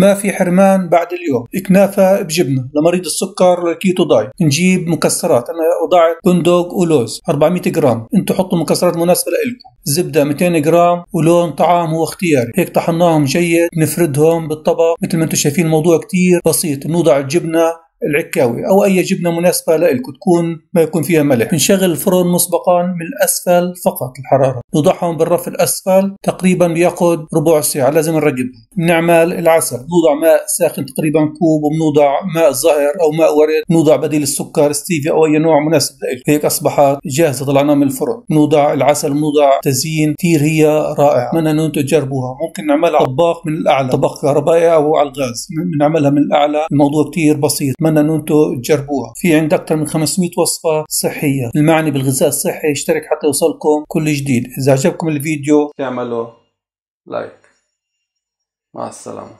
ما في حرمان بعد اليوم، كنافة بجبنة لمريض السكر كيتو دايت. نجيب مكسرات، أنا وضعت بندق ولوز 400 جرام، أنتوا حطوا مكسرات مناسبة لإلكم. زبدة 200 جرام، ولون طعام هو اختياري. هيك طحناهم جيد، نفردهم بالطبق مثل ما أنتوا شايفين. الموضوع كتير بسيط. نوضع الجبنة العكاوي او اي جبنه مناسبه لإلكم، تكون ما يكون فيها ملح. نشغل الفرن مسبقا من الاسفل فقط الحراره، نوضعهم بالرف الاسفل تقريبا بياخذ ربع ساعه، لازم نرقبهم. نعمل العسل، نوضع ماء ساخن تقريبا كوب، وبنوضع ماء زهر او ماء ورد، نوضع بديل السكر ستيفيا او اي نوع مناسب لإلكم. هيك اصبحت جاهزه، طلعناها من الفرن. نوضع العسل، نوضع تزيين كثير، هي رائعه. اتمنى ان انتم تجربوها. ممكن نعملها طباخ من الاعلى، طباخ كهربائي او على الغاز، بنعملها من الاعلى. الموضوع كثير بسيط، اتمنى ان انتم تجربوها. في عند اكثر من 500 وصفه صحيه. المعني بالغذاء الصحي، اشترك حتى يوصلكم كل جديد. اذا عجبكم الفيديو تعملوا لايك. مع السلامه.